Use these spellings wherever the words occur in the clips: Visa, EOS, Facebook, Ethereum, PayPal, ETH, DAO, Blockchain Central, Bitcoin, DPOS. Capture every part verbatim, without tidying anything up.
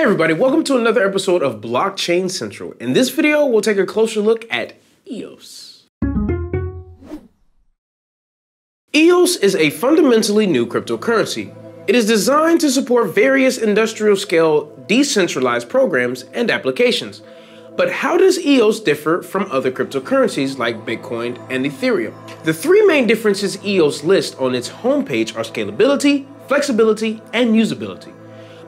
Hey everybody, welcome to another episode of Blockchain Central. In this video, we'll take a closer look at E O S. E O S is a fundamentally new cryptocurrency. It is designed to support various industrial-scale, decentralized programs and applications. But how does E O S differ from other cryptocurrencies like Bitcoin and Ethereum? The three main differences E O S lists on its homepage are scalability, flexibility, and usability.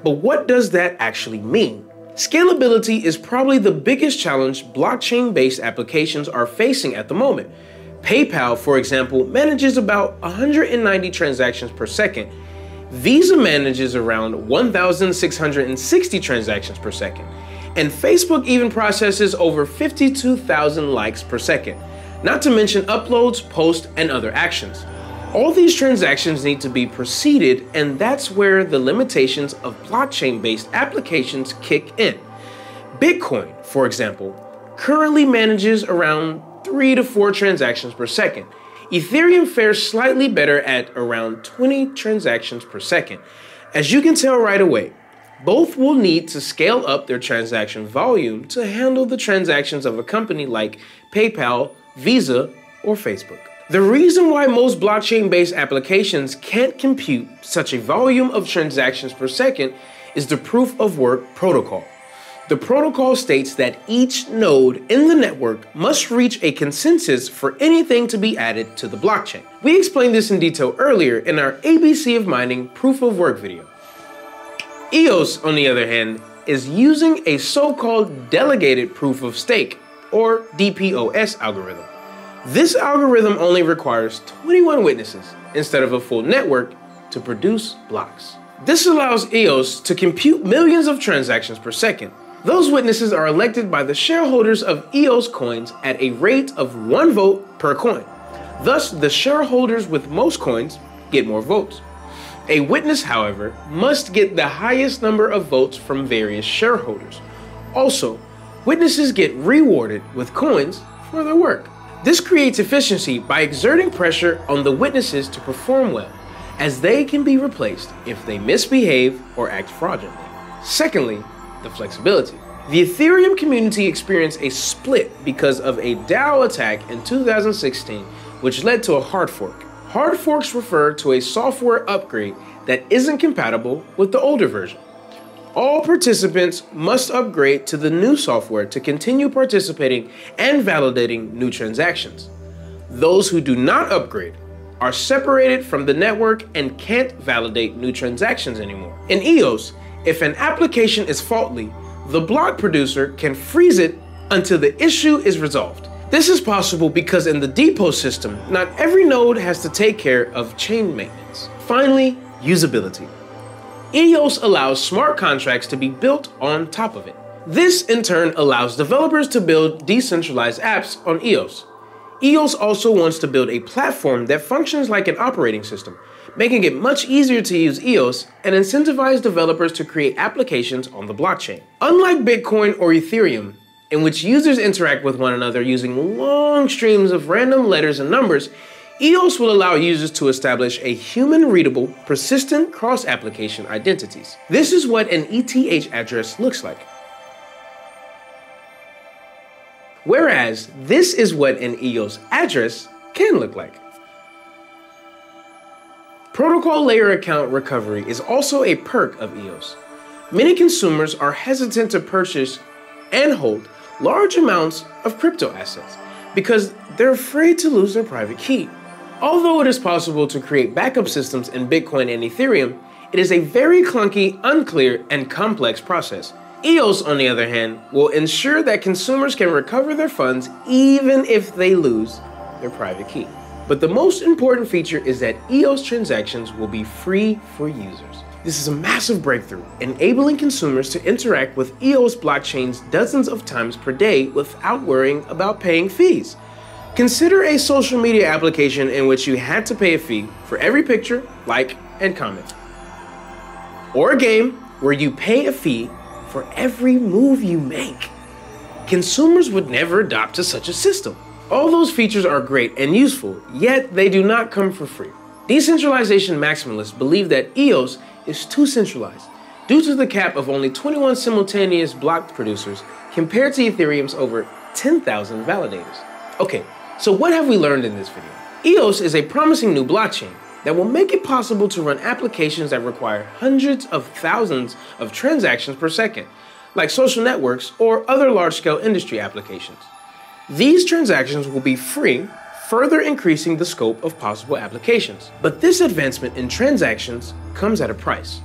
But what does that actually mean? Scalability is probably the biggest challenge blockchain-based applications are facing at the moment. PayPal, for example, manages about one hundred ninety transactions per second. Visa manages around one thousand six hundred sixty transactions per second. And Facebook even processes over fifty-two thousand likes per second, not to mention uploads, posts, and other actions. All these transactions need to be preceded, and that's where the limitations of blockchain-based applications kick in. Bitcoin, for example, currently manages around three to four transactions per second. Ethereum fares slightly better at around twenty transactions per second. As you can tell right away, both will need to scale up their transaction volume to handle the transactions of a company like PayPal, Visa, or Facebook. The reason why most blockchain-based applications can't compute such a volume of transactions per second is the proof of work protocol. The protocol states that each node in the network must reach a consensus for anything to be added to the blockchain. We explained this in detail earlier in our A B C of Mining proof of work video. E O S, on the other hand, is using a so-called delegated proof of stake, or D P O S algorithm. This algorithm only requires twenty-one witnesses instead of a full network to produce blocks. This allows E O S to compute millions of transactions per second. Those witnesses are elected by the shareholders of E O S coins at a rate of one vote per coin. Thus, the shareholders with most coins get more votes. A witness, however, must get the highest number of votes from various shareholders. Also, witnesses get rewarded with coins for their work. This creates efficiency by exerting pressure on the witnesses to perform well, as they can be replaced if they misbehave or act fraudulently. Secondly, the flexibility. The Ethereum community experienced a split because of a DAO attack in two thousand sixteen, which led to a hard fork. Hard forks refer to a software upgrade that isn't compatible with the older version. All participants must upgrade to the new software to continue participating and validating new transactions. Those who do not upgrade are separated from the network and can't validate new transactions anymore. In E O S, if an application is faulty, the block producer can freeze it until the issue is resolved. This is possible because in the D P O S system, not every node has to take care of chain maintenance. Finally, usability. E O S allows smart contracts to be built on top of it. This, in turn, allows developers to build decentralized apps on E O S. E O S also wants to build a platform that functions like an operating system, making it much easier to use E O S and incentivize developers to create applications on the blockchain. Unlike Bitcoin or Ethereum, in which users interact with one another using long streams of random letters and numbers, E O S will allow users to establish a human-readable, persistent cross-application identities. This is what an E T H address looks like. Whereas, this is what an E O S address can look like. Protocol layer account recovery is also a perk of E O S. Many consumers are hesitant to purchase and hold large amounts of crypto assets because they're afraid to lose their private key. Although it is possible to create backup systems in Bitcoin and Ethereum, it is a very clunky, unclear, and complex process. E O S, on the other hand, will ensure that consumers can recover their funds even if they lose their private key. But the most important feature is that E O S transactions will be free for users. This is a massive breakthrough, enabling consumers to interact with E O S blockchains dozens of times per day without worrying about paying fees. Consider a social media application in which you had to pay a fee for every picture, like, and comment. Or a game where you pay a fee for every move you make. Consumers would never adopt to such a system. All those features are great and useful, yet they do not come for free. Decentralization maximalists believe that E O S is too centralized, due to the cap of only twenty-one simultaneous block producers compared to Ethereum's over ten thousand validators. Okay, so what have we learned in this video? E O S is a promising new blockchain that will make it possible to run applications that require hundreds of thousands of transactions per second, like social networks or other large-scale industry applications. These transactions will be free, further increasing the scope of possible applications. But this advancement in transactions comes at a price.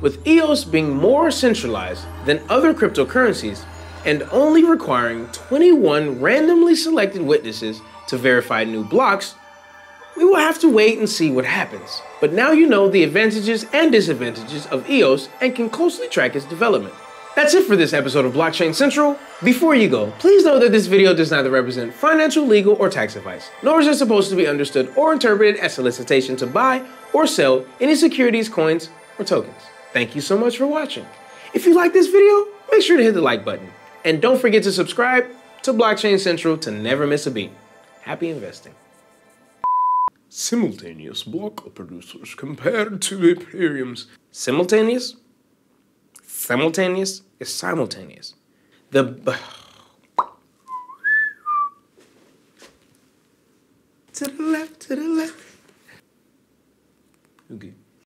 With E O S being more centralized than other cryptocurrencies and only requiring twenty-one randomly selected witnesses to verify new blocks, we will have to wait and see what happens. But now you know the advantages and disadvantages of E O S and can closely track its development. That's it for this episode of Blockchain Central. Before you go, please know that this video does neither represent financial, legal, or tax advice, nor is it supposed to be understood or interpreted as solicitation to buy or sell any securities, coins, or tokens. Thank you so much for watching. If you like this video, make sure to hit the like button. And don't forget to subscribe to Blockchain Central to never miss a beat. Happy investing. Simultaneous block producers compared to Ethereum's. Simultaneous? Simultaneous is simultaneous. The b to the left, to the left. Okay.